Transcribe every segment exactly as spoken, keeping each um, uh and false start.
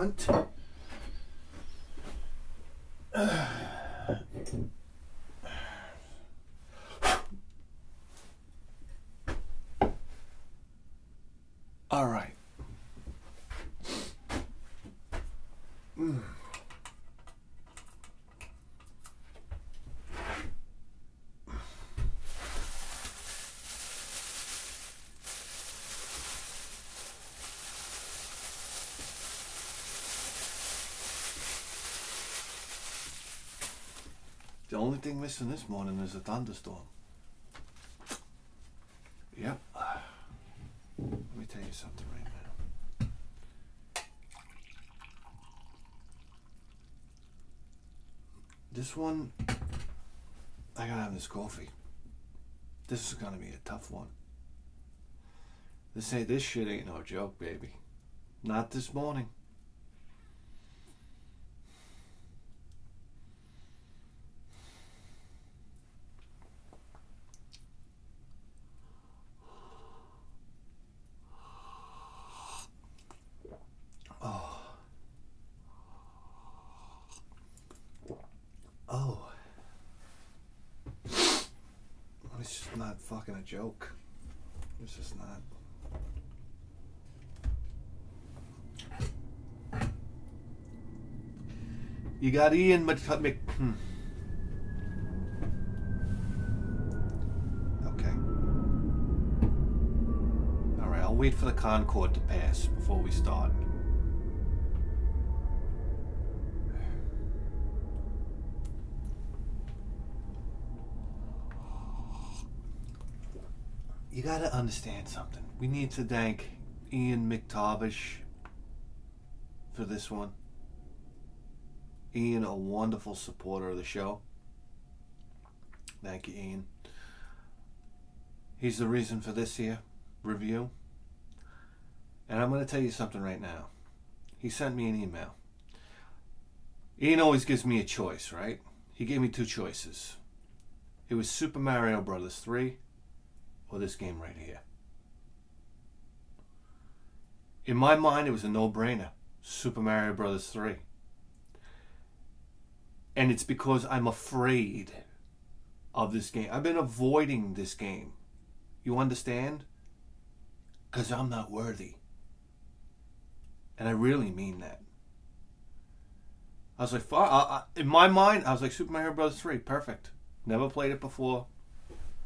hunt. Uh, all right. Mm. The only thing missing this morning is a thunderstorm. Yep. Let me tell you something right now. This one, I gotta have this coffee. This is gonna be a tough one. This ain't, this shit ain't no joke, baby. Not this morning. Fucking a joke. It's just not. You got Ian McTavish. Hmm. Okay. Alright, I'll wait for the Concorde to pass before we start. You gotta understand something. We need to thank Ian McTavish for this one. Ian, a wonderful supporter of the show. Thank you, Ian. He's the reason for this here review. And I'm gonna tell you something right now. He sent me an email. Ian always gives me a choice, right? He gave me two choices. It was Super Mario Brothers three or this game right here. In my mind, it was a no-brainer. Super Mario Brothers three. And it's because I'm afraid of this game. I've been avoiding this game. You understand? Because I'm not worthy. And I really mean that. I was like, I, I, in my mind, I was like, Super Mario Brothers three, perfect. Never played it before.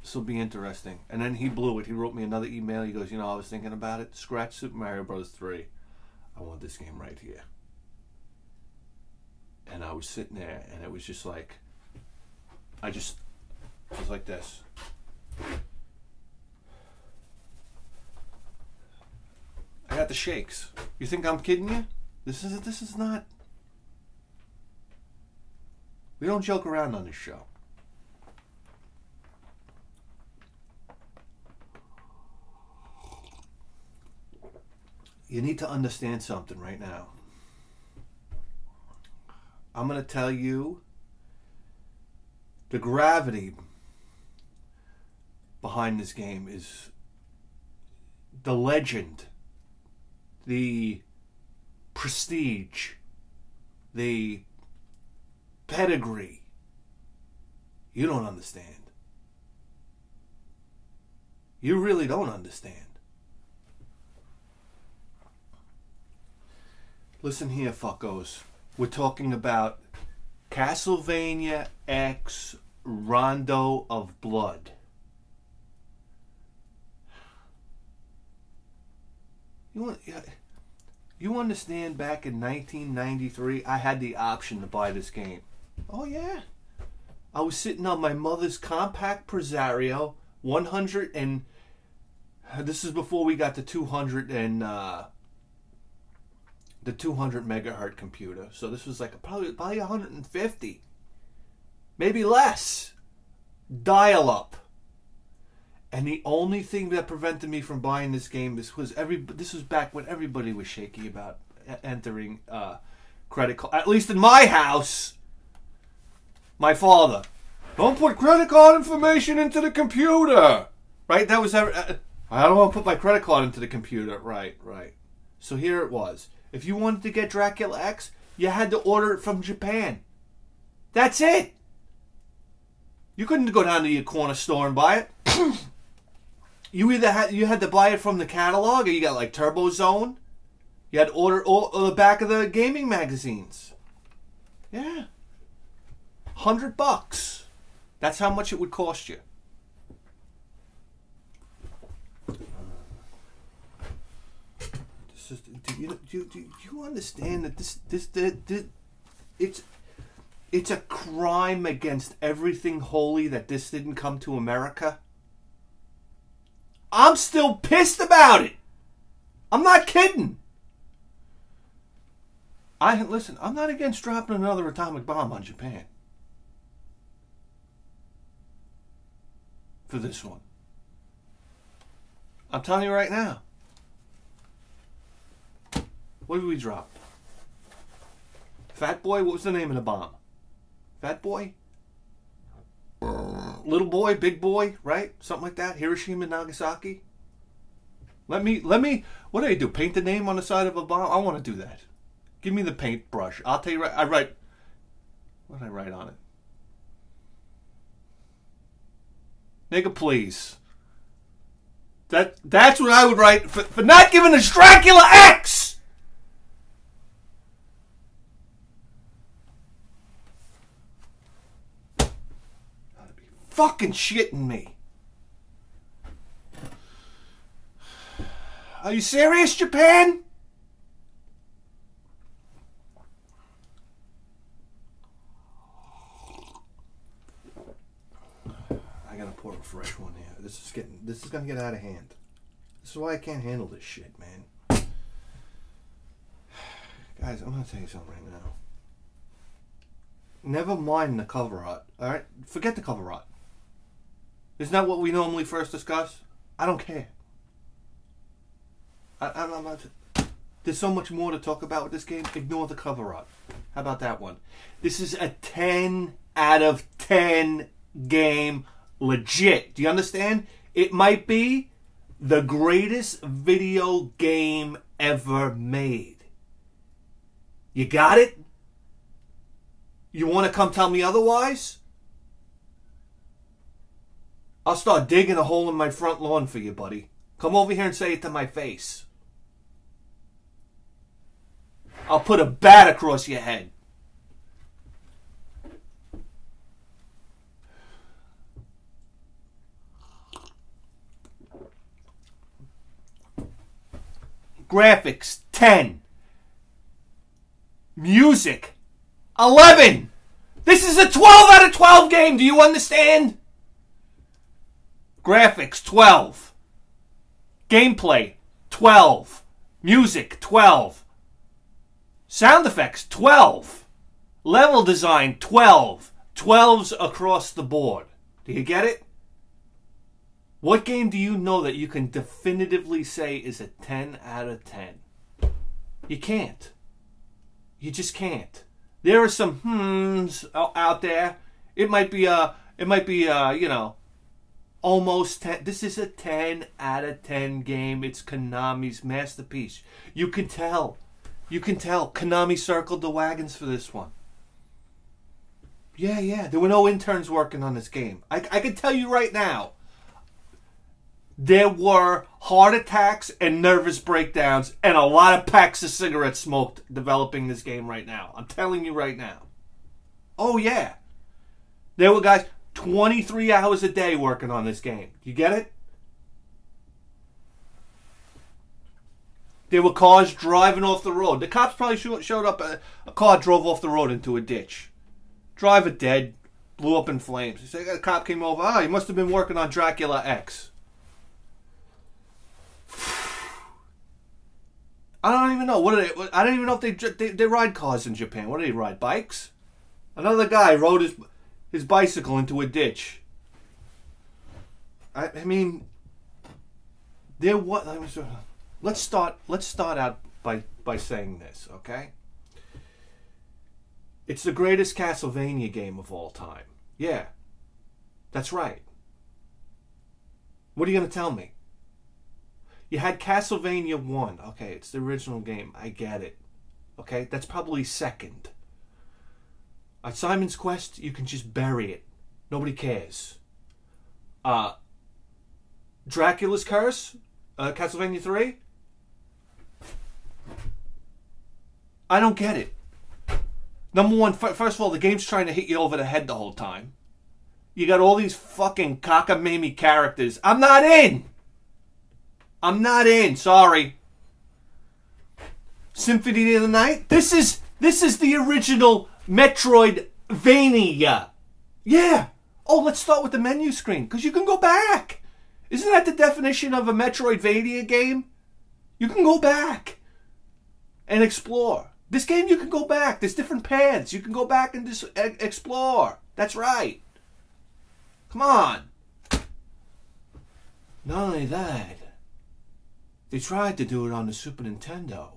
This will be interesting. And then he blew it. He wrote me another email. He goes, you know, I was thinking about it. Scratch Super Mario Bros. three. I want this game right here. And I was sitting there, and it was just like, I just, it was like this. I got the shakes. You think I'm kidding you? This is, this is not, we don't joke around on this show. You need to understand something right now. I'm going to tell you the gravity behind this game is the legend, the prestige, the pedigree. You don't understand. You really don't understand. Listen here, fuckos. We're talking about Castlevania X Rondo of Blood. You, you understand back in nineteen ninety-three, I had the option to buy this game. Oh, yeah. I was sitting on my mother's Compact Presario one hundred, and this is before we got to two hundred and... Uh, the two hundred megahertz computer. So this was like probably, probably one hundred fifty. Maybe less. Dial up. And the only thing that prevented me from buying this game, this was every, this was back when everybody was shaky about entering uh, credit card. At least in my house. My father. Don't put credit card information into the computer. Right? That was every, I don't want to put my credit card into the computer. Right, right. So here it was. If you wanted to get Dracula X, you had to order it from Japan. That's it. You couldn't go down to your corner store and buy it. You either had you had to buy it from the catalog, or you got like TurboZone. You had to order all, all the back of the gaming magazines. Yeah, hundred bucks. That's how much it would cost you. This is, do you do, do you understand that this this this, this it's. It's a crime against everything holy that this didn't come to America. I'm still pissed about it. I'm not kidding. I listen, I'm not against dropping another atomic bomb on Japan. For this one. I'm telling you right now. What did we drop? Fat Boy, what was the name of the bomb? Fat Boy? Little Boy, Big Boy, right? Something like that. Hiroshima and Nagasaki. Let me, let me, what do I do? Paint the name on the side of a bomb? I want to do that. Give me the paintbrush. I'll tell you right, I write, what did I write on it? Nigga, please. That, that's what I would write for, for not giving us Dracula X! Fucking shitting me. Are you serious, Japan? I gotta pour a fresh one here. This is getting this is gonna get out of hand. This is why I can't handle this shit, man. Guys, I'm gonna tell you something right now. Never mind the cover art, alright? Forget the cover art. Isn't that what we normally first discuss? I don't care. I, I'm, I'm not, there's so much more to talk about with this game. Ignore the cover art. How about that one? This is a ten out of ten game. Legit. Do you understand? It might be the greatest video game ever made. You got it? You want to come tell me otherwise? I'll start digging a hole in my front lawn for you, buddy. Come over here and say it to my face. I'll put a bat across your head. Graphics, ten. Music, eleven. This is a twelve out of twelve game. Do you understand? Graphics, twelve. Gameplay, twelve. Music, twelve. Sound effects, twelve. Level design, twelve. twelves across the board. Do you get it? What game do you know that you can definitively say is a ten out of ten? You can't. You just can't. There are some hmms out there. It might be, uh, it might be, uh, you know, almost ten. This is a ten out of ten game. It's Konami's masterpiece. You can tell. You can tell. Konami circled the wagons for this one. Yeah, yeah. There were no interns working on this game. I, I can tell you right now. There were heart attacks and nervous breakdowns and a lot of packs of cigarettes smoked developing this game right now. I'm telling you right now. Oh, yeah. There were guys twenty-three hours a day working on this game. You get it? There were cars driving off the road. The cops probably showed up. A, a car drove off the road into a ditch. Driver dead. Blew up in flames. So a cop came over. Ah, oh, he must have been working on Dracula X. I don't even know. What are they? I don't even know if they, they they ride cars in Japan. What do they ride? Bikes? Another guy rode his... his bicycle into a ditch. I, I mean, there was. I was uh, let's start. Let's start out by by saying this, okay? It's the greatest Castlevania game of all time. Yeah, that's right. What are you gonna tell me? You had Castlevania one. Okay, it's the original game. I get it. Okay, that's probably second. At Simon's Quest, you can just bury it. Nobody cares. Uh, Dracula's Curse, uh, Castlevania three. I don't get it. Number one, f first of all, the game's trying to hit you over the head the whole time. You got all these fucking cockamamie characters. I'm not in! I'm not in, sorry. Symphony of the Night? This is, this is the original Metroidvania. Yeah. Oh, let's start with the menu screen, because you can go back. Isn't that the definition of a Metroidvania game? You can go back and explore. This game, you can go back. There's different paths. You can go back and just explore. That's right. Come on. Not only that, they tried to do it on the Super Nintendo,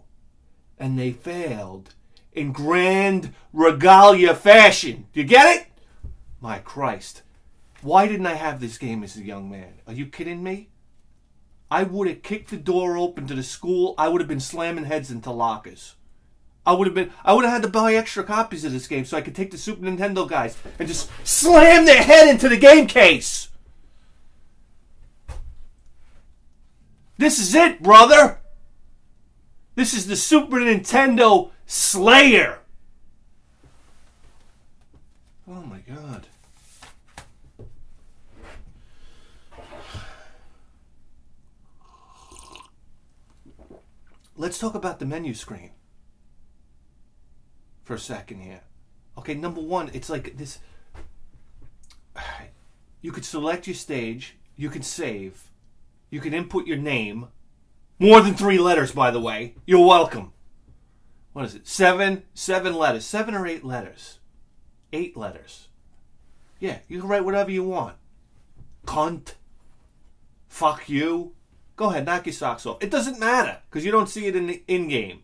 and they failed in grand regalia fashion. Do you get it? My Christ. Why didn't I have this game as a young man? Are you kidding me? I would have kicked the door open to the school. I would have been slamming heads into lockers. I would have been, I would have had to buy extra copies of this game so I could take the Super Nintendo guys and just slam their head into the game case. This is it, brother. This is the Super Nintendo Slayer. Oh my God. Let's talk about the menu screen for a second here. Okay, number one, it's like this. You could select your stage. You could save. You can input your name. More than three letters, by the way. You're welcome. What is it? Seven, seven letters. Seven or eight letters. Eight letters. Yeah, you can write whatever you want. Cunt. Fuck you. Go ahead, knock your socks off. It doesn't matter, because you don't see it in the in-game.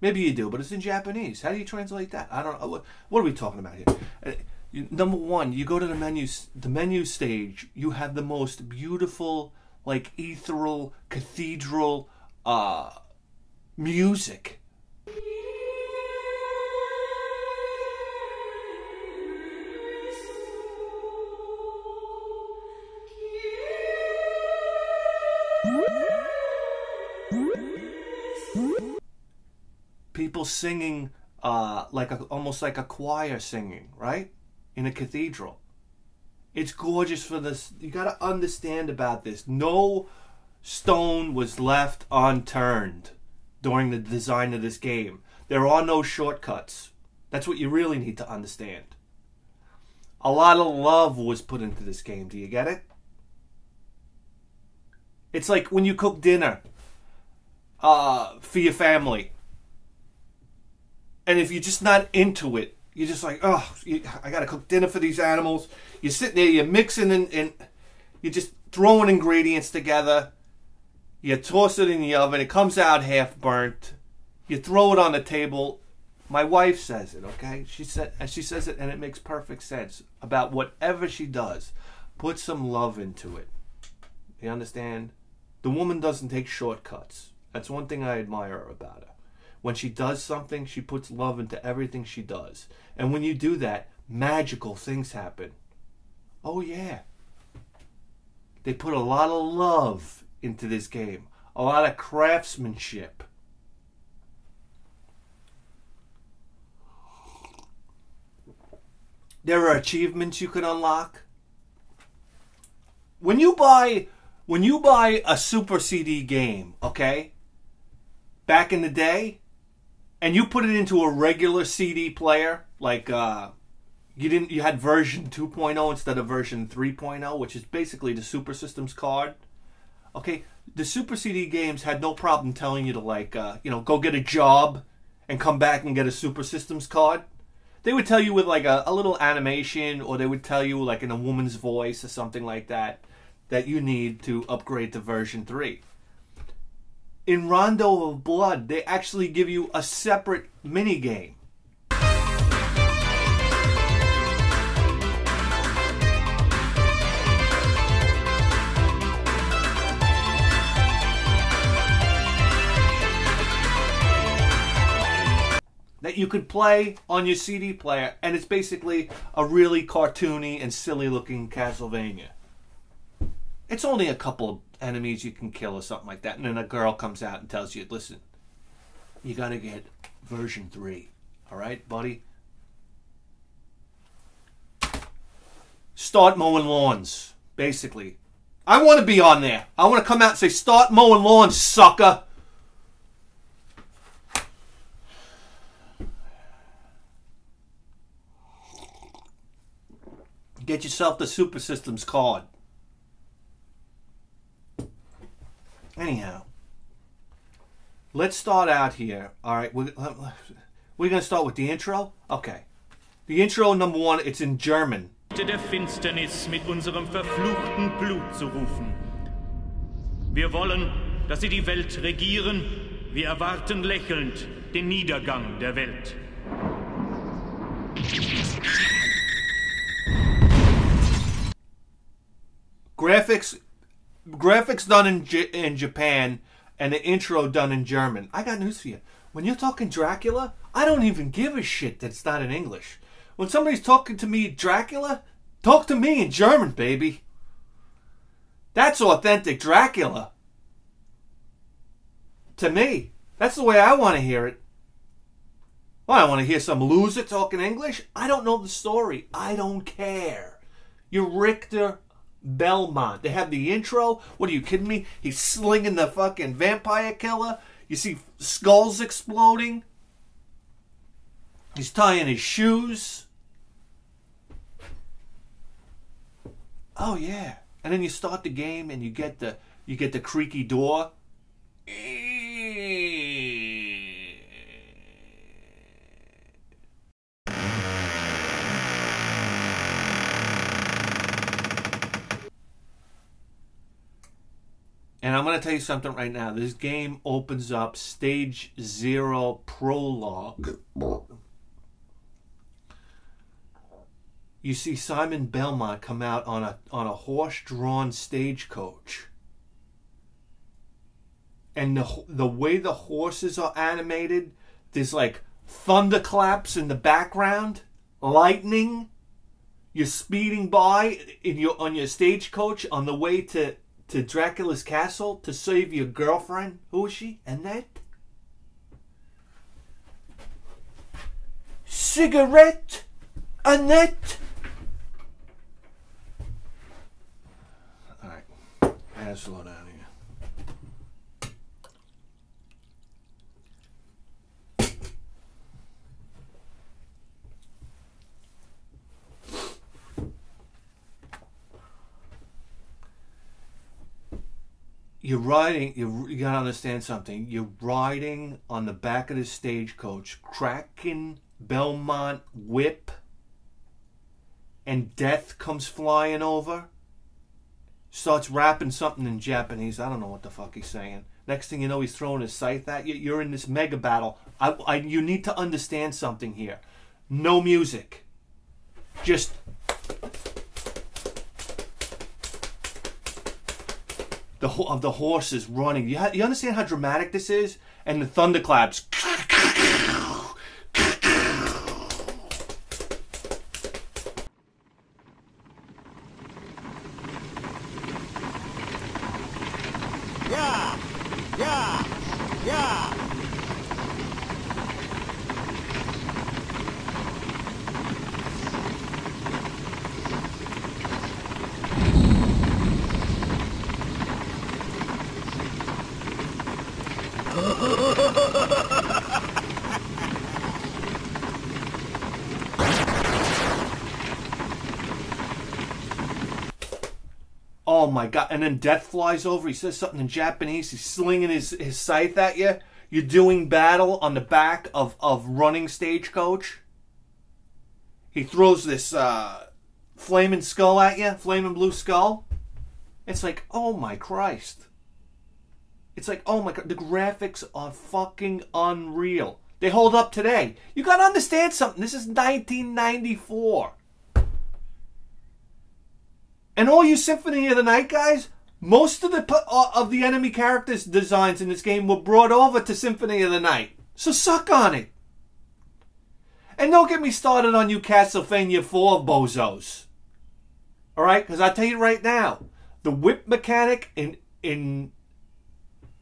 Maybe you do, but it's in Japanese. How do you translate that? I don't know. What, what are we talking about here? Uh, you, number one, you go to the menu, the menu stage. You have the most beautiful, like, ethereal, cathedral uh, music. People singing uh, like a, almost like a choir singing, right? In a cathedral. It's gorgeous for this. You got to understand about this. No stone was left unturned during the design of this game. There are no shortcuts. That's what you really need to understand. A lot of love was put into this game. Do you get it? It's like when you cook dinner uh, for your family. And if you're just not into it, you're just like, oh, you, I got to cook dinner for these animals. You're sitting there, you're mixing and, and you're just throwing ingredients together. You toss it in the oven. It comes out half burnt. You throw it on the table. My wife says it, okay? She said, and she says it, and it makes perfect sense about whatever she does. Put some love into it. You understand? The woman doesn't take shortcuts. That's one thing I admire about her. When she does something, she puts love into everything she does. And when you do that, magical things happen. Oh, yeah. They put a lot of love into this game. A lot of craftsmanship. There are achievements you can unlock. When you buy, when you buy a Super C D game, okay? Back in the day, and you put it into a regular C D player, like uh, you didn't, you had version two point oh instead of version three point oh, which is basically the Super Systems card. Okay, the Super C D games had no problem telling you to, like, uh, you know, go get a job and come back and get a Super Systems card. They would tell you with like a, a little animation, or they would tell you like in a woman's voice or something like that, that you need to upgrade to version three. In Rondo of Blood, they actually give you a separate minigame. that you could play on your C D player, and it's basically a really cartoony and silly looking Castlevania. It's only a couple of enemies you can kill or something like that, and then a girl comes out and tells you, listen, you gotta get version three, all right, buddy? Start mowing lawns, basically. I want to be on there. I want to come out and say, start mowing lawns, sucker. Get yourself the Super Systems card. Anyhow, let's start out here. All right, we're, we're going to start with the intro? Okay. The intro, number one, it's in German. Der Finsternis mit unserem verfluchten Blut zu rufen. Wir wollen, dass sie die Welt regieren. Wir erwarten lächelnd den Niedergang der Welt. Graphics, graphics done in, J in Japan and the intro done in German. I got news for you. When you're talking Dracula, I don't even give a shit that it's not in English. When somebody's talking to me Dracula, talk to me in German, baby. That's authentic Dracula. To me, that's the way I want to hear it. Well, I don't want to hear some loser talking English. I don't know the story. I don't care. You're Richter Belmont. They have the intro. What are you kidding me? He's slinging the fucking vampire killer. You see skulls exploding. He's tying his shoes. Oh yeah. And then you start the game and you get the you get the creaky door. And I'm going to tell you something right now. This game opens up Stage Zero Prologue. You see Simon Belmont come out on a on a horse-drawn stagecoach. And the the way the horses are animated, there's like thunderclaps in the background, lightning. You're speeding by in your on your stagecoach on the way to to Dracula's castle to save your girlfriend. Who is she? Annette? Cigarette? Annette? Slow down here. You're riding, you, you gotta understand something. You're riding on the back of the stagecoach, cracking Belmont whip, and death comes flying over. Starts rapping something in Japanese. I don't know what the fuck he's saying. Next thing you know, he's throwing his scythe at you. You're in this mega battle. I, I, you need to understand something here. No music. Just... The, of the horses running. You, ha you understand how dramatic this is? And the thunderclaps. Oh my God. And then death flies over. He says something in Japanese. He's slinging his, his scythe at you. You're doing battle on the back of, of running stagecoach. He throws this uh, flaming skull at you. Flaming blue skull. It's like, oh my Christ. It's like, oh my God. The graphics are fucking unreal. They hold up today. You got to understand something. This is nineteen ninety-four. And all you Symphony of the Night guys, most of the uh, of the enemy characters designs in this game were brought over to Symphony of the Night. So suck on it. And don't get me started on you Castlevania four bozos. Alright? Because I'll tell you right now, the whip mechanic in in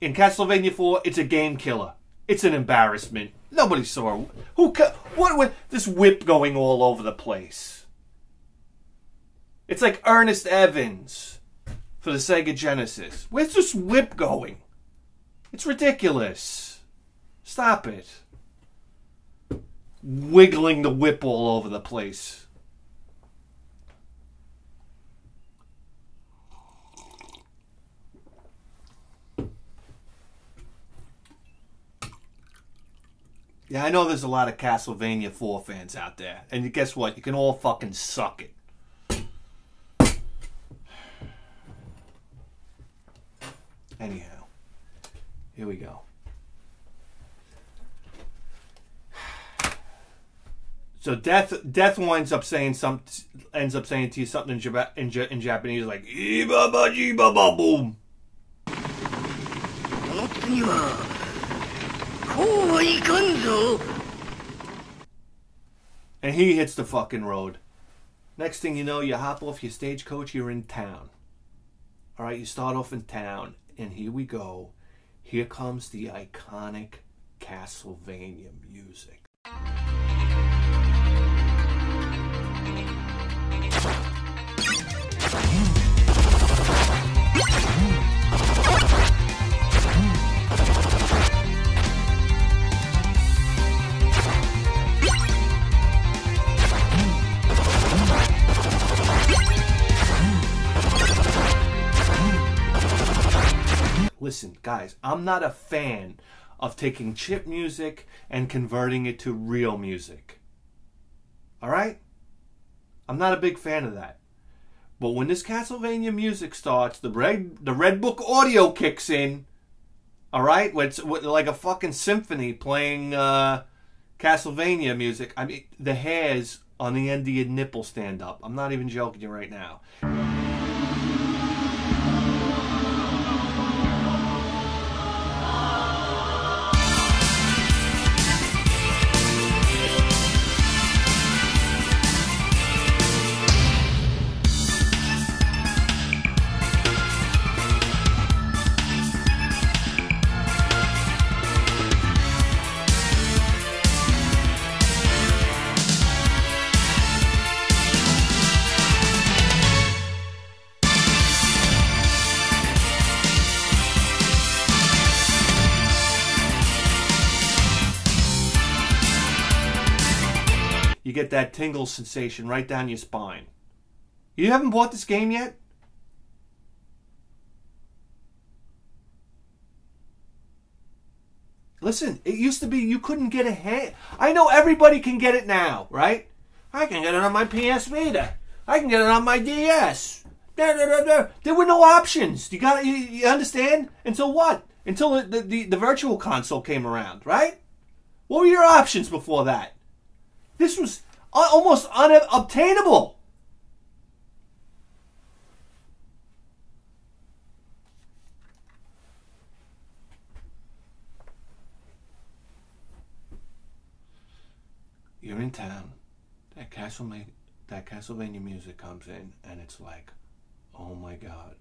in Castlevania four, it's a game killer. It's an embarrassment. Nobody saw who what with this whip going all over the place. It's like Ernest Evans for the Sega Genesis. Where's this whip going? It's ridiculous. Stop it. Wiggling the whip all over the place. Yeah, I know there's a lot of Castlevania four fans out there. And guess what? You can all fucking suck it. Anyhow, here we go. So death, death winds up saying some, ends up saying to you something in, Jap in, J in Japanese like "Iba ba jiba ba boom." And he hits the fucking road. Next thing you know, you hop off your stagecoach. You're in town. All right, you start off in town. And here we go. Here comes the iconic Castlevania music. Listen, guys, I'm not a fan of taking chip music and converting it to real music. Alright? I'm not a big fan of that. But when this Castlevania music starts, the Red, the Red Book audio kicks in. Alright? It's like a fucking symphony playing uh, Castlevania music. I mean, the hairs on the end of your nipple stand up. I'm not even joking you right now. You get that tingle sensation right down your spine. You haven't bought this game yet? Listen, it used to be you couldn't get a hand. I know everybody can get it now, right? I can get it on my P S Vita. I can get it on my D S. Da, da, da, da. There were no options. You got, you, you understand? Until what? Until the, the, the, the virtual console came around, right? What were your options before that? This was almost unobtainable. You're in town. That Castlevania, that Castlevania music comes in, and it's like, oh my God.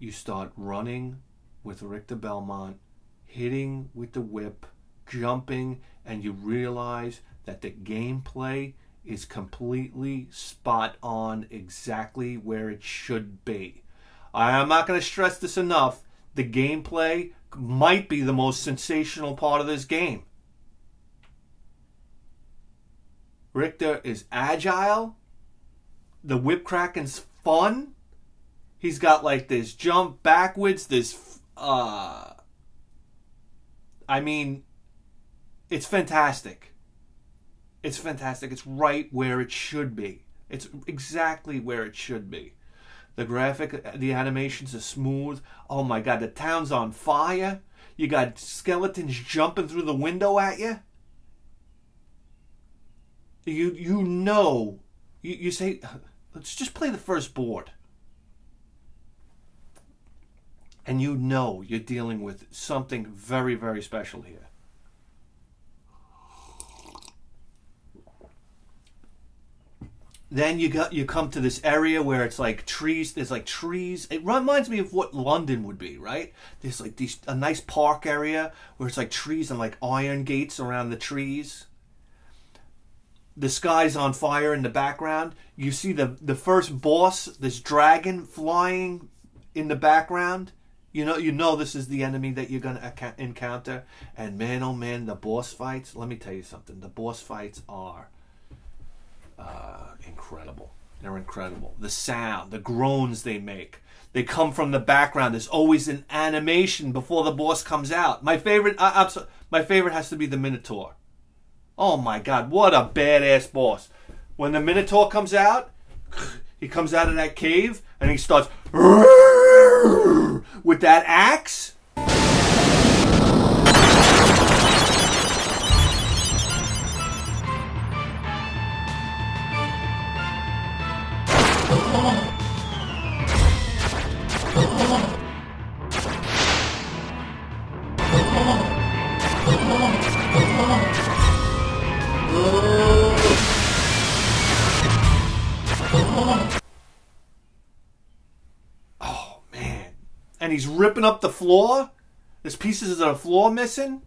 You start running with Richter Belmont, hitting with the whip, jumping, and you realize that the gameplay is completely spot on, exactly where it should be. I'm not going to stress this enough. The gameplay might be the most sensational part of this game. Richter is agile. The whip cracking's fun. He's got like this jump backwards, this... Uh, I mean, it's fantastic. It's fantastic. It's right where it should be. It's exactly where it should be. The graphic, the animations are smooth. Oh my God, the town's on fire. You got skeletons jumping through the window at you. You you know, you, you say, let's just play the first board. And you know you're dealing with something very, very special here. Then you got you come to this area where it's like trees. There's like trees. It reminds me of what London would be, right? There's like these a nice park area where it's like trees and like iron gates around the trees. The sky's on fire in the background. You see the the first boss, this dragon flying in the background. You know, you know this is the enemy that you're going to encounter. And man, oh man, the boss fights. Let me tell you something. The boss fights are uh, incredible. They're incredible. The sound, the groans they make. They come from the background. There's always an animation before the boss comes out. My favorite, uh, my favorite has to be the Minotaur. Oh my God, what a badass boss. When the Minotaur comes out, he comes out of that cave and he starts with that axe. And he's ripping up the floor. There's pieces of the floor missing.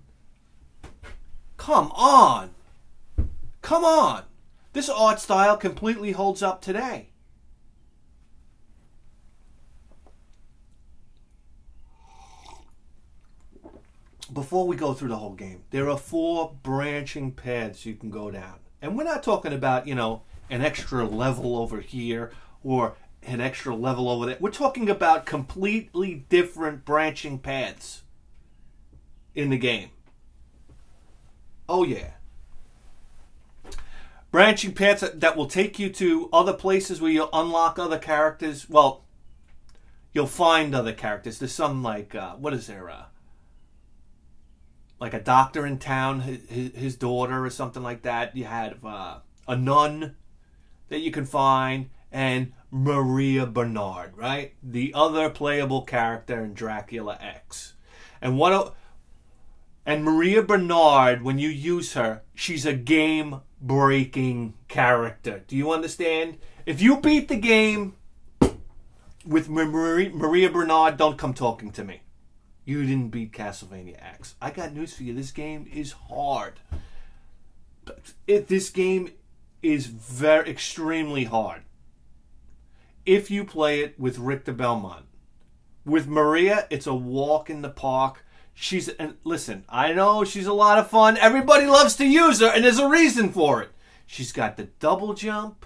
Come on. Come on. This art style completely holds up today. Before we go through the whole game, there are four branching paths you can go down. And we're not talking about, you know, an extra level over here or an extra level over there. We're talking about completely different branching paths in the game. Oh yeah. Branching paths that will take you to other places where you'll unlock other characters. Well, you'll find other characters. There's some like, uh, what is there? Uh, like a doctor in town, his, his daughter or something like that. You have uh, a nun that you can find. And Maria Bernard, right? The other playable character in Dracula X. And what a, and Maria Bernard, when you use her, she's a game-breaking character. Do you understand? If you beat the game with Maria Bernard, don't come talking to me. You didn't beat Castlevania X. I got news for you. This game is hard. It, this game is very extremely hard. If you play it with Richter Belmont. With Maria, it's a walk in the park. She's, and listen, I know she's a lot of fun. Everybody loves to use her, and there's a reason for it. She's got the double jump.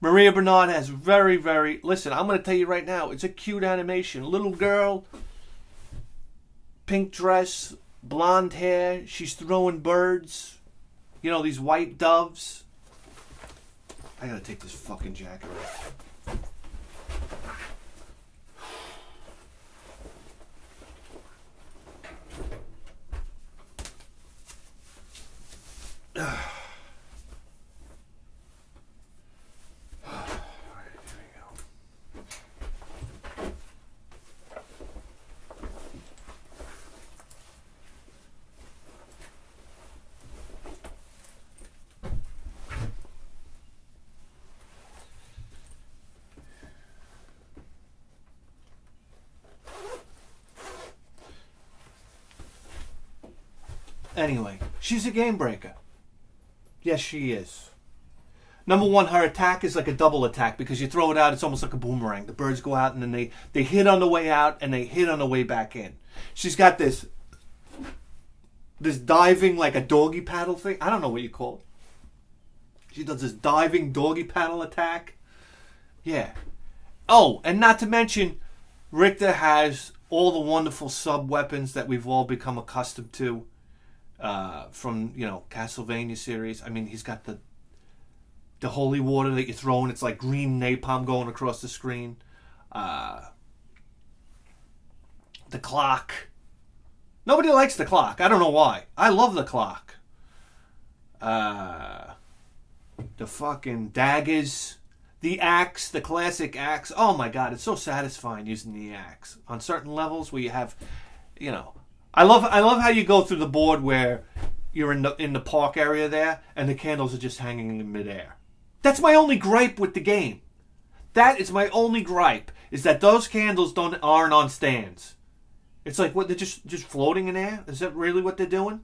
Maria Bernard has very, very, listen, I'm going to tell you right now, it's a cute animation. Little girl, pink dress, blonde hair. She's throwing birds, you know, these white doves. I got to take this fucking jacket off. Anyway, she's a game breaker. Yes, she is. Number one, her attack is like a double attack because you throw it out, it's almost like a boomerang. The birds go out and then they, they hit on the way out and they hit on the way back in. She's got this, this diving like a doggy paddle thing. I don't know what you call it. She does this diving doggy paddle attack. Yeah. Oh, and not to mention, Richter has all the wonderful sub-weapons that we've all become accustomed to. Uh, from, you know, Castlevania series. I mean, he's got the the holy water that you throw and it's like green napalm going across the screen. Uh, the clock. Nobody likes the clock. I don't know why. I love the clock. Uh, the fucking daggers. The axe. The classic axe. Oh my God, it's so satisfying using the axe. On certain levels where you have, you know, I love I love how you go through the board where you're in the in the park area there and the candles are just hanging in midair. That's my only gripe with the game. That is my only gripe, is that those candles don't aren't on stands. It's like, what, they're just, just floating in air? Is that really what they're doing?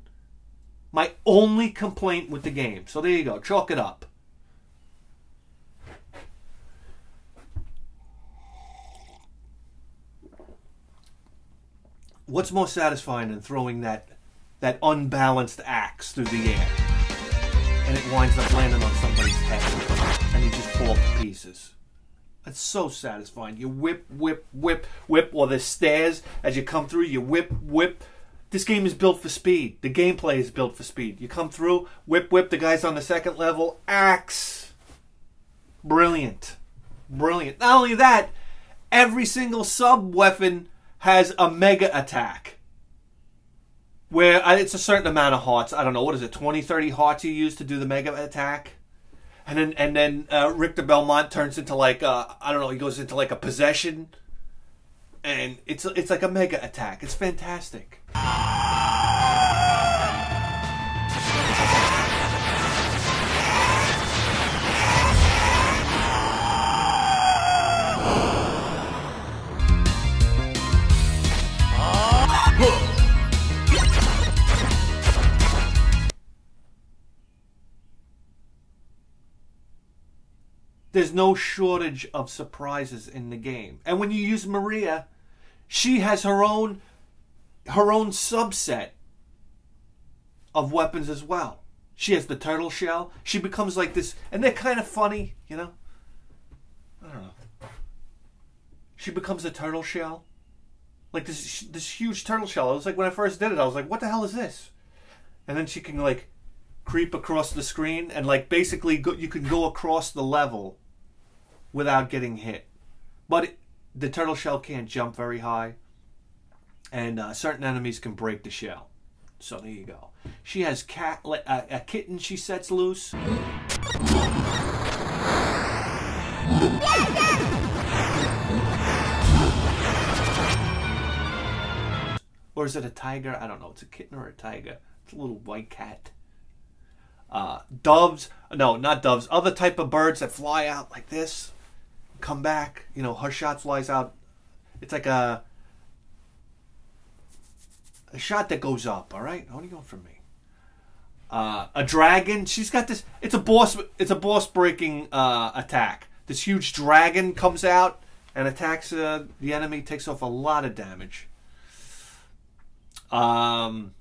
My only complaint with the game. So there you go. Chalk it up. What's more satisfying than throwing that that unbalanced axe through the air and it winds up landing on somebody's head and you just fall to pieces? It's so satisfying. You whip, whip, whip, whip, or there's stairs as you come through, you whip, whip. This game is built for speed. The gameplay is built for speed. You come through, whip, whip, the guy's on the second level, axe. Brilliant. Brilliant. Not only that, every single sub-weapon has a mega attack. Where it's a certain amount of hearts. I don't know, what is it, twenty, thirty hearts you use to do the mega attack? And then, and then uh, Richter Belmont turns into like, a, I don't know, he goes into like a possession. And it's, it's like a mega attack. It's fantastic. There's no shortage of surprises in the game. And when you use Maria, she has her own her own subset of weapons as well. She has the turtle shell. She becomes like this, and they're kind of funny, you know? I don't know. She becomes a turtle shell. Like this this huge turtle shell. It was like when I first did it, I was like, what the hell is this? And then she can like creep across the screen and like basically go, you can go across the level without getting hit. But it, the turtle shell can't jump very high, and uh, certain enemies can break the shell. So there you go. She has cat uh, a kitten she sets loose. Or is it a tiger? I don't know. It's a kitten or a tiger. It's a little white cat. Uh, doves. No, not doves. Other type of birds that fly out like this. Come back. You know, her shot flies out. It's like a... a shot that goes up, all right? How do you go from me? Uh, a dragon. She's got this... It's a boss, it's a boss-breaking uh, attack. This huge dragon comes out and attacks uh, the enemy. Takes off a lot of damage. Um,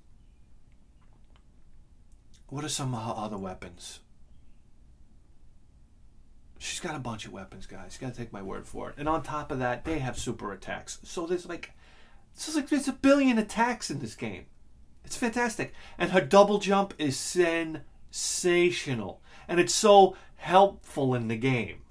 what are some of her other weapons? She's got a bunch of weapons, guys. You gotta take my word for it. And on top of that, they have super attacks. So there's like... So it's like there's a billion attacks in this game. It's fantastic. And her double jump is sensational. And it's so helpful in the game.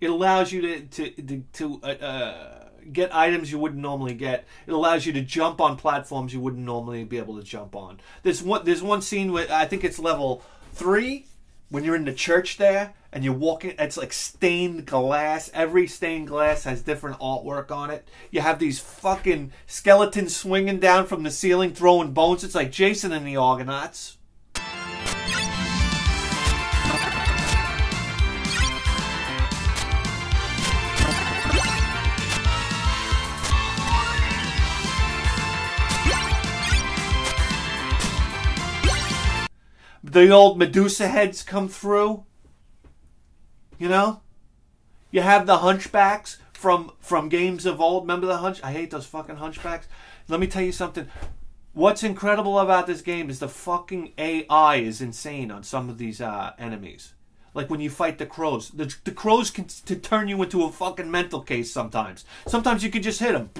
It allows you to to, to, to uh, uh, get items you wouldn't normally get. It allows you to jump on platforms you wouldn't normally be able to jump on. There's one, there's one scene where I think it's level three, when you're in the church there, and you're walking, it's like stained glass. Every stained glass has different artwork on it. You have these fucking skeletons swinging down from the ceiling, throwing bones. It's like Jason and the Argonauts. The old Medusa heads come through. You know? You have the hunchbacks from, from games of old. Remember the hunch? I hate those fucking hunchbacks. Let me tell you something. What's incredible about this game is the fucking A I is insane on some of these uh, enemies. Like when you fight the crows. The, the crows can to turn you into a fucking mental case sometimes. Sometimes you can just hit them.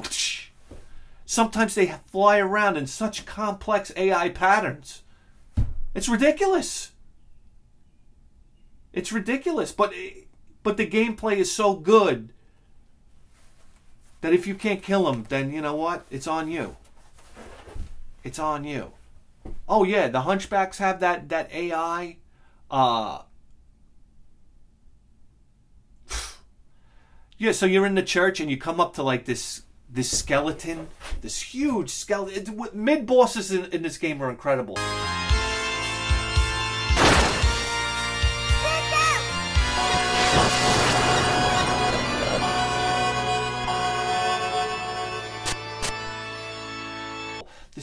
Sometimes they fly around in such complex A I patterns. It's ridiculous. It's ridiculous, but but the gameplay is so good that if you can't kill them, then you know what? It's on you. It's on you. Oh yeah, the hunchbacks have that that A I. Uh, yeah, so you're in the church and you come up to like this this skeleton, this huge skeleton. Mid bosses in, in this game are incredible.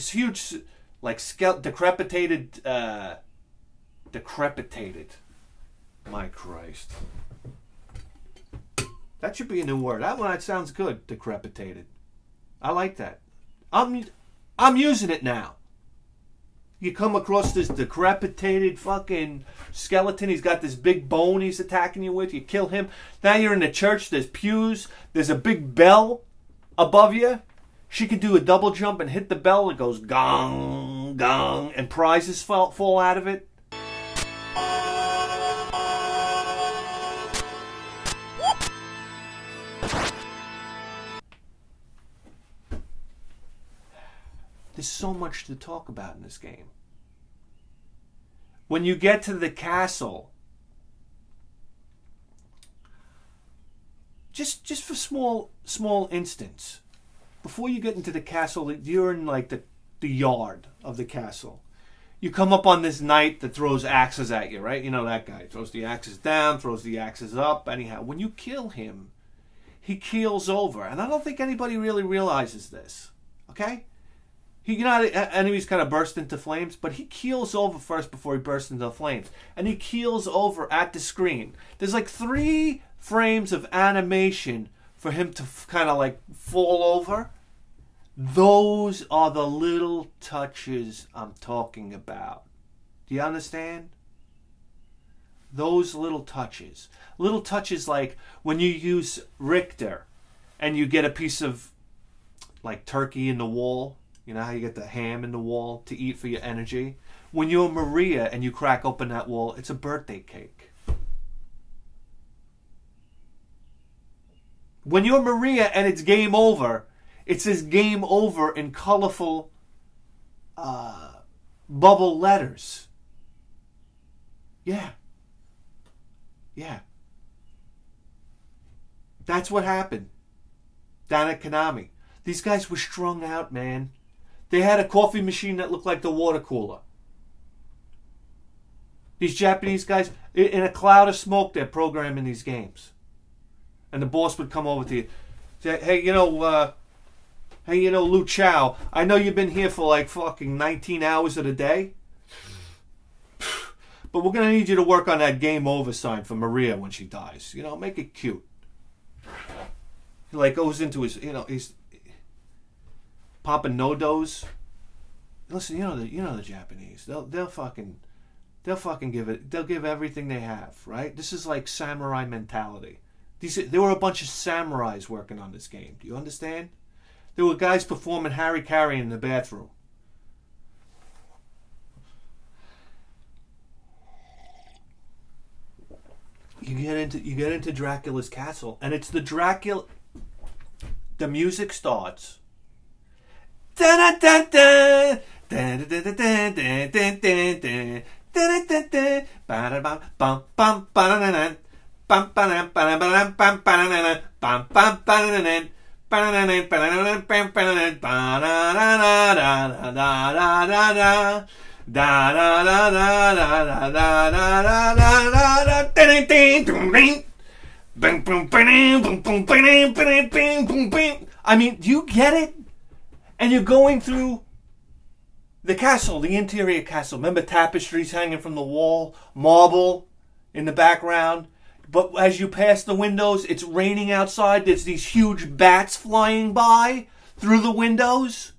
this huge, like, skelet, decrepitated, uh, decrepitated. My Christ. That should be a new word. That one, that sounds good, decrepitated. I like that. I'm, I'm using it now. You come across this decrepitated fucking skeleton. He's got this big bone he's attacking you with. You kill him. Now you're in the church. There's pews. There's a big bell above you. She can do a double jump and hit the bell. It goes gong, gong, and prizes fall, fall out of it. There's so much to talk about in this game. When you get to the castle, just just for small small instance, before you get into the castle, you're in like the, the yard of the castle. You come up on this knight that throws axes at you, right? You know that guy. Throws the axes down, throws the axes up. Anyhow, when you kill him, he keels over. And I don't think anybody really realizes this, okay? He, you know, enemies kind of burst into flames, but he keels over first before he bursts into the flames. And he keels over at the screen. There's like three frames of animation for him to kind of like fall over. Those are the little touches I'm talking about. Do you understand? Those little touches. Little touches like when you use Richter and you get a piece of like turkey in the wall. You know how you get the ham in the wall to eat for your energy? When you're Maria and you crack open that wall, it's a birthday cake. When you're Maria and it's game over, it says game over in colorful uh, bubble letters. Yeah. Yeah. That's what happened down at Konami. These guys were strung out, man. They had a coffee machine that looked like the water cooler. These Japanese guys, in a cloud of smoke, they're programming these games. And the boss would come over to you. Say, hey, you know, uh, hey, you know, Lu Chao, I know you've been here for like fucking nineteen hours of the day. But we're going to need you to work on that game over sign for Maria when she dies. You know, make it cute. He like goes into his, you know, he's... Papa no-dos. Listen, you know the you know the Japanese. They'll they'll fucking they'll fucking give it. They'll give everything they have, right? This is like samurai mentality. These there were a bunch of samurais working on this game. Do you understand? There were guys performing harikari in the bathroom. You get into you get into Dracula's castle, and it's the Dracula. The music starts. I mean, do you get it? And you're going through the castle, the interior castle. Remember tapestries hanging from the wall, marble in the background. But as you pass the windows, it's raining outside. There's these huge bats flying by through the windows.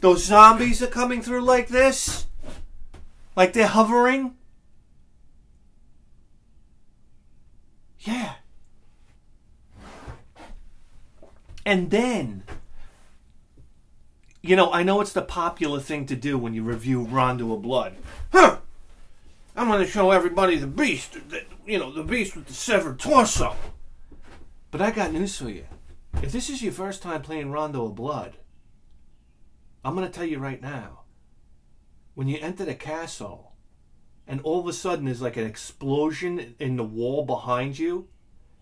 Those zombies are coming through like this. Like they're hovering. Yeah. And then, you know, I know it's the popular thing to do when you review Rondo of Blood. Huh! I'm going to show everybody the beast. The, you know, the beast with the severed torso. But I got news for you. If this is your first time playing Rondo of Blood, I'm going to tell you right now, when you enter the castle and all of a sudden there's like an explosion in the wall behind you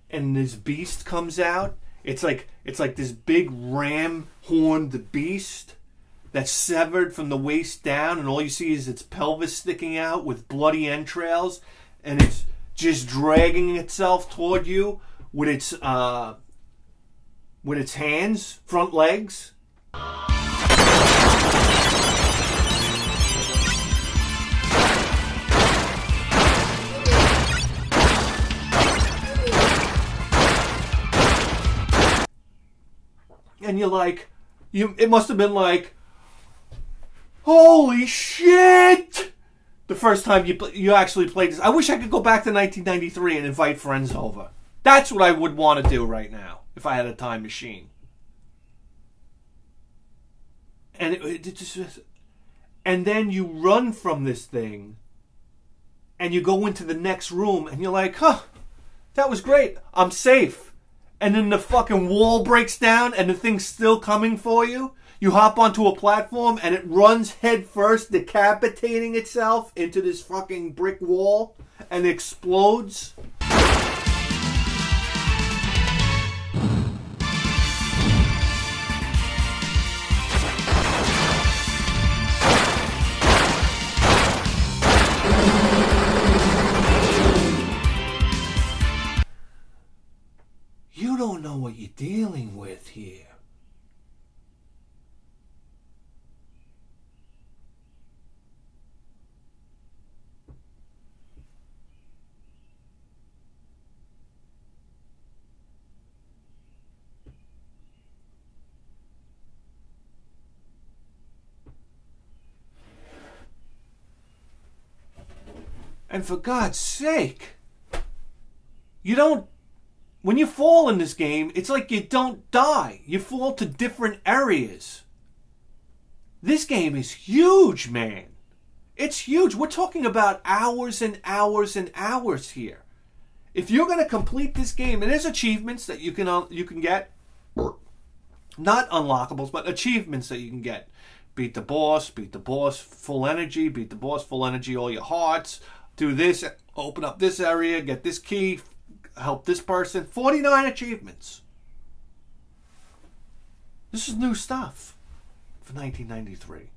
and this beast comes out, it's like it's like this big ram-horned beast that's severed from the waist down, and all you see is its pelvis sticking out with bloody entrails, and it's just dragging itself toward you with its uh, with its hands, front legs. And you're like, you, it must have been like, holy shit! The first time you you actually played this. I wish I could go back to nineteen ninety-three and invite friends over. That's what I would want to do right now if I had a time machine. And it, it, it just, and then you run from this thing, and you go into the next room, and you're like, huh, that was great. I'm safe. And then the fucking wall breaks down and the thing's still coming for you. You hop onto a platform and it runs headfirst, decapitating itself into this fucking brick wall and explodes. What you're dealing with here. And for God's sake, you don't. When you fall in this game, it's like you don't die. You fall to different areas. This game is huge, man. It's huge. We're talking about hours and hours and hours here. If you're going to complete this game, and there's achievements that you can, you can get. Not unlockables, but achievements that you can get. Beat the boss, beat the boss full energy, beat the boss full energy, all your hearts. Do this, open up this area, get this key, help this person. forty-nine achievements. This is new stuff for nineteen ninety-three.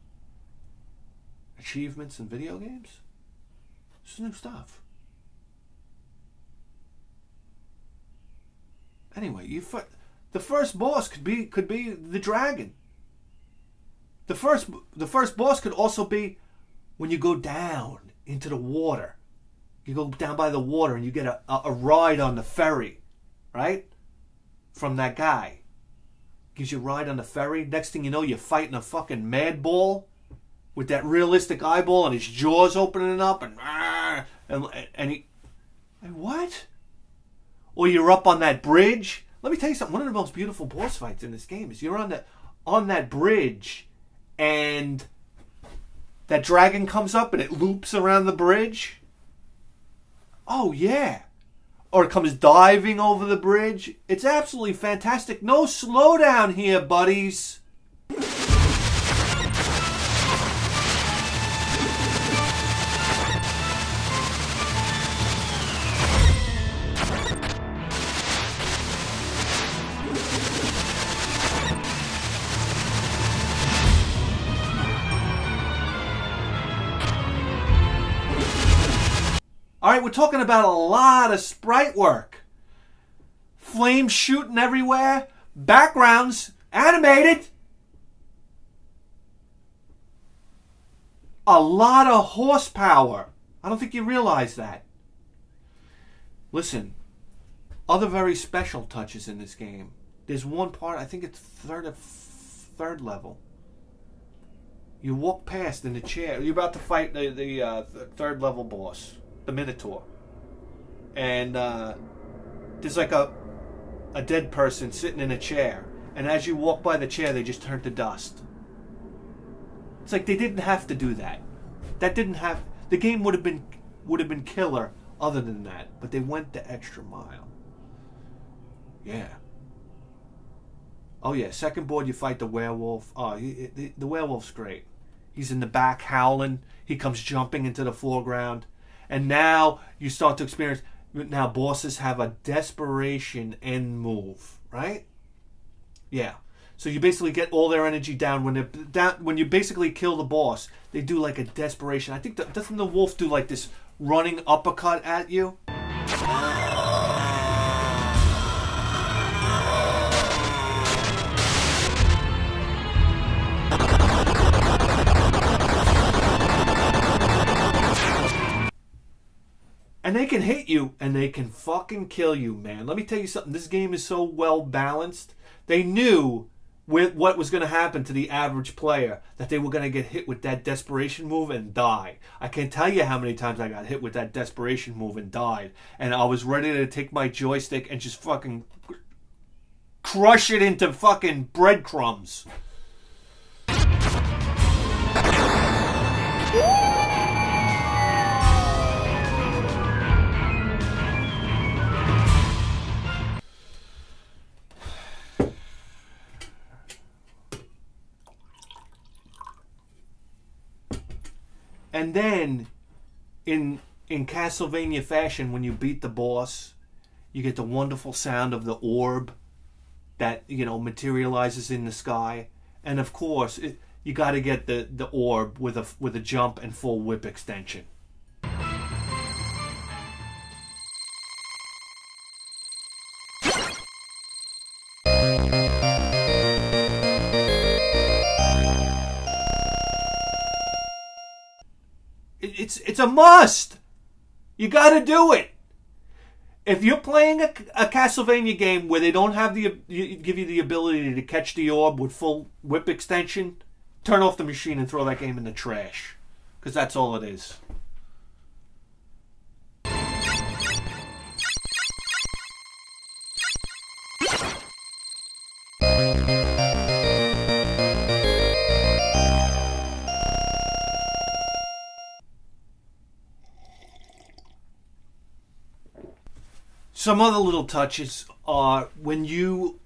Achievements in video games? This is new stuff. Anyway, you f the first boss could be could be the dragon. The first the first boss could also be when you go down into the water. You go down by the water and you get a, a, a ride on the ferry, right? From that guy. Gives you a ride on the ferry. Next thing you know, you're fighting a fucking mad ball with that realistic eyeball and his jaws opening up and... And, and he... And what? Or you're up on that bridge. Let me tell you something. One of the most beautiful boss fights in this game is you're on, the, on that bridge and that dragon comes up and it loops around the bridge. Oh, yeah. Or it comes diving over the bridge. It's absolutely fantastic. No slowdown here, buddies. Alright, we're talking about a lot of sprite work. Flames shooting everywhere. Backgrounds. Animated. A lot of horsepower. I don't think you realize that. Listen. Other very special touches in this game. There's one part, I think it's third or third level. You walk past in the chair. You're about to fight the, the uh, third level boss. The Minotaur, and uh, there's like a a dead person sitting in a chair, and as you walk by the chair they just turn to dust. It's like they didn't have to do that. That didn't have the game would have been would have been killer other than that, but they went the extra mile. Yeah. Oh yeah, second board you fight the werewolf. Oh, he, the, the werewolf's great. He's in the back howling. He comes jumping into the foreground. And now you start to experience, now bosses have a desperation end move, right? Yeah. So you basically get all their energy down when they're down, when you basically kill the boss. They do like a desperation. I think the, doesn't the wolf do like this running uppercut at you? And they can hit you, and they can fucking kill you, man. Let me tell you something. This game is so well balanced. They knew with what was going to happen to the average player, that they were going to get hit with that desperation move and die. I can't tell you how many times I got hit with that desperation move and died. And I was ready to take my joystick and just fucking crush it into fucking breadcrumbs. And then, in in Castlevania fashion, when you beat the boss, you get the wonderful sound of the orb that, you know, materializes in the sky. And of course, it, you got to get the the orb with a with a jump and full whip extension. It's, it's a must. You got to do it. If you're playing a, a Castlevania game where they don't have the you, give you the ability to catch the orb with full whip extension, turn off the machine and throw that game in the trash. Because that's all it is. Some other little touches are when you,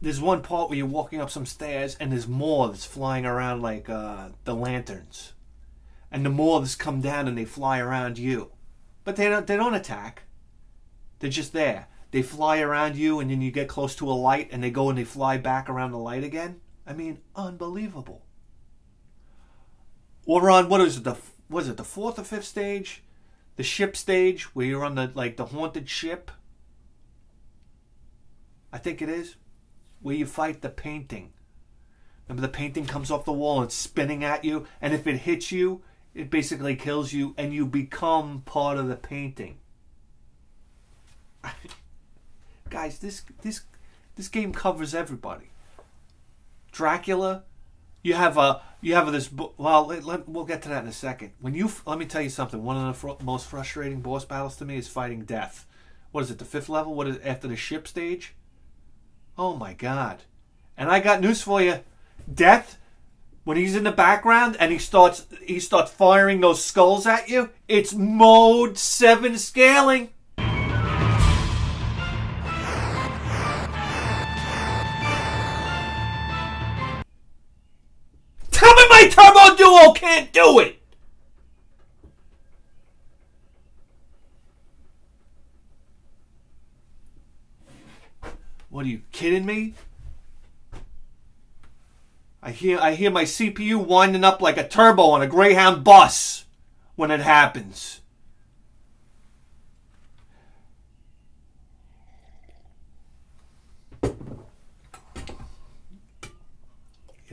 there's one part where you're walking up some stairs and there's more that's flying around like uh, the lanterns. And the more that's come down and they fly around you. But they don't, they don't attack. They're just there. They fly around you and then you get close to a light and they go and they fly back around the light again. I mean, unbelievable. Or on, what is it, the, was it the fourth or fifth stage? The ship stage where you're on the like the haunted ship, I think it is, where you fight the painting. Remember, the painting comes off the wall and it's spinning at you, and if it hits you, it basically kills you and you become part of the painting. Guys, this this this game covers everybody. Dracula, you have a You have this, well, let, let, we'll get to that in a second. When you, let me tell you something. One of the fr most frustrating boss battles to me is fighting death. What is it, the fifth level? What is it, after the ship stage? Oh my God. And I got news for you. Death, when he's in the background and he starts, he starts firing those skulls at you, it's mode seven scaling. Turbo Duo can't do it! What, are you kidding me? I hear I hear my C P U winding up like a turbo on a Greyhound bus when it happens. You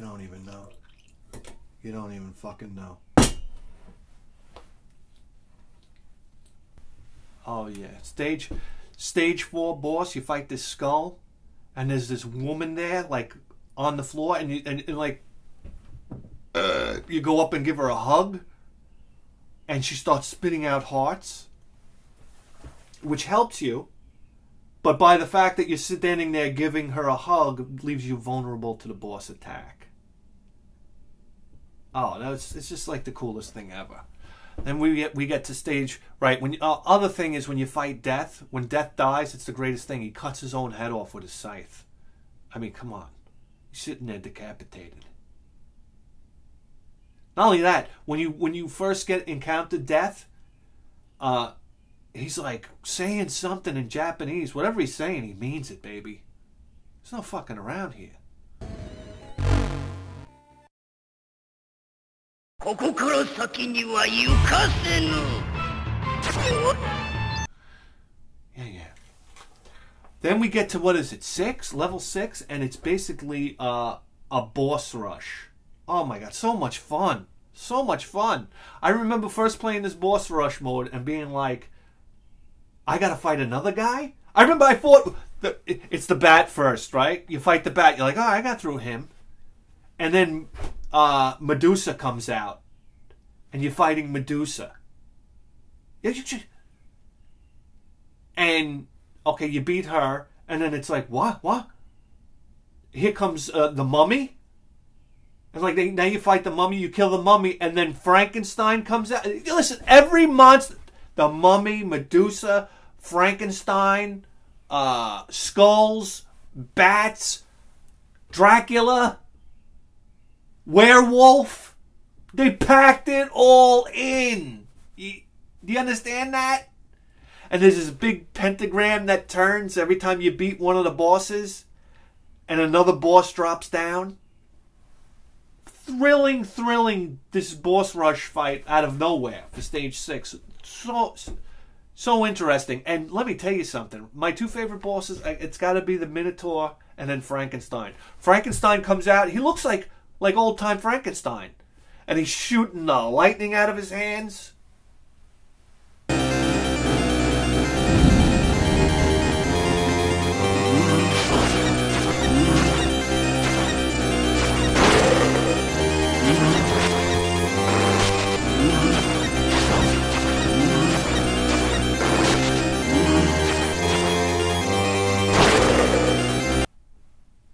don't even know. You don't even fucking know. Oh yeah, stage, stage four boss. You fight this skull, and there's this woman there, like on the floor, and you and, and like uh, you go up and give her a hug, and she starts spitting out hearts, which helps you, but by the fact that you're standing there giving her a hug, leaves you vulnerable to the boss attack. Oh, no, it's, it's just like the coolest thing ever. Then we get, we get to stage, right, when you, uh, other thing is when you fight death, when death dies, it's the greatest thing. He cuts his own head off with his scythe. I mean, come on. He's sitting there decapitated. Not only that, when you, when you first get encounter death, uh, he's like saying something in Japanese. Whatever he's saying, he means it, baby. There's no fucking around here. Yeah, yeah. Then we get to, what is it, six? Level six, and it's basically uh, a boss rush. Oh my god, so much fun. So much fun. I remember first playing this boss rush mode and being like, I gotta fight another guy? I remember I fought... The, it's the bat first, right? You fight the bat. You're like, oh, I got through him. And then uh, Medusa comes out. And you're fighting Medusa. And, okay, you beat her. And then it's like, what? What? Here comes uh, the mummy. It's like, they, now you fight the mummy. You kill the mummy. And then Frankenstein comes out. Listen, every monster... The mummy, Medusa, Frankenstein... Uh, skulls, bats, Dracula, werewolf. They packed it all in. You, do you understand that? And there's this big pentagram that turns every time you beat one of the bosses, and another boss drops down. Thrilling, thrilling, this boss rush fight out of nowhere for stage six. So... So interesting. And let me tell you something. My two favorite bosses, it's got to be the Minotaur and then Frankenstein. Frankenstein comes out. He looks like, like old-time Frankenstein. And he's shooting the lightning out of his hands.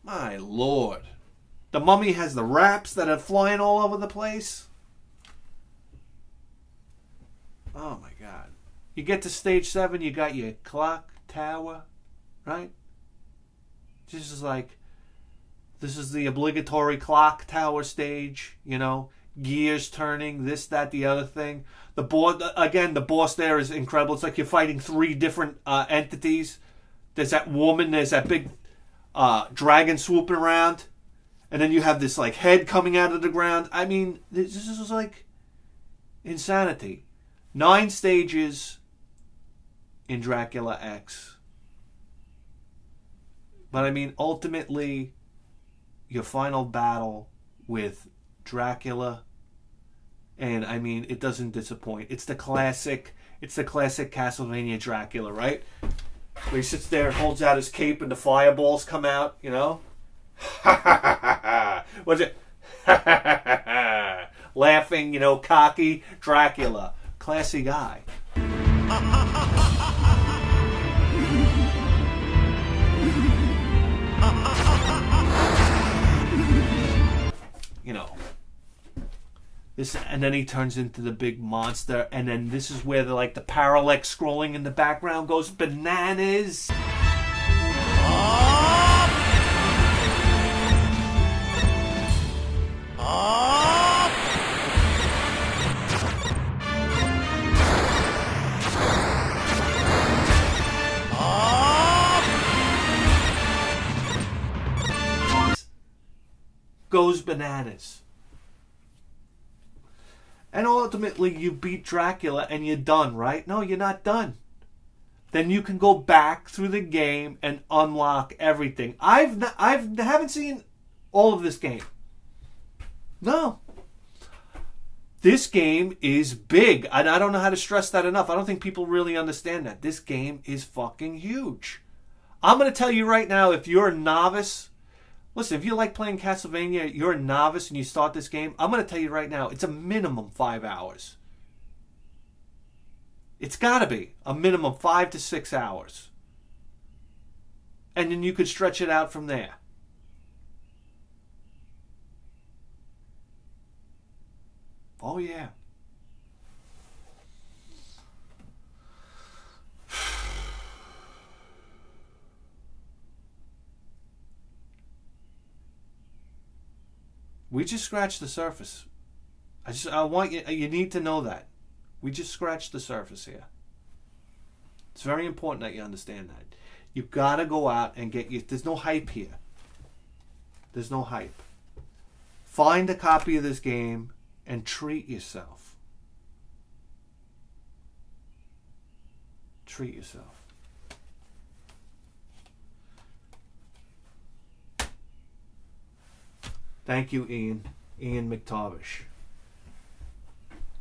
My lord. The mummy has the wraps that are flying all over the place. Oh my god. You get to stage seven, you got your clock tower, right? This is like, this is the obligatory clock tower stage, you know, gears turning, this, that, the other thing. The board, again, the boss there is incredible. It's like you're fighting three different uh, entities. There's that woman, there's that big... Uh, dragon swooping around, and then you have this like head coming out of the ground. I mean, this is like insanity. Nine stages in Dracula X. But I mean, ultimately, your final battle with Dracula, and I mean, it doesn't disappoint. It's the classic, it's the classic Castlevania Dracula, right? Where he sits there and holds out his cape and the fireballs come out, you know? Ha ha ha ha ha. What's it? Ha ha ha ha ha. Laughing, you know, cocky Dracula. Classy guy. You know. This, and then he turns into the big monster, and then this is where the like the parallax scrolling in the background goes bananas. Up. Up. Up. Goes bananas. And ultimately, you beat Dracula and you're done, right? No, you're not done. Then you can go back through the game and unlock everything. I've not, I've haven't seen all of this game. No. This game is big. And I don't know how to stress that enough. I don't think people really understand that. This game is fucking huge. I'm going to tell you right now, if you're a novice... Listen, if you like playing Castlevania, you're a novice and you start this game, I'm going to tell you right now, it's a minimum five hours. It's got to be a minimum five to six hours. And then you could stretch it out from there. Oh, yeah. We just scratched the surface. I just I want you you need to know that. We just scratched the surface here. It's very important that you understand that. You've got to go out and get your... There's no hype here. There's no hype. Find a copy of this game. and treat yourself. Treat yourself. Thank you, Ian, Ian McTavish,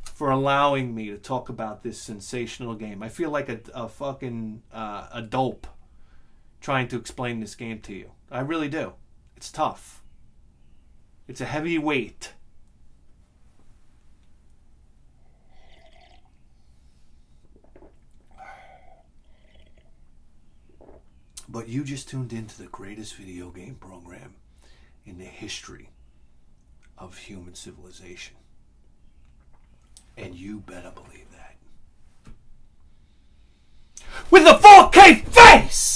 for allowing me to talk about this sensational game. I feel like a, a fucking uh, a dope trying to explain this game to you. I really do. It's tough. It's a heavy weight. But you just tuned into the greatest video game program in the history of human civilization. And you better believe that. With a four K face!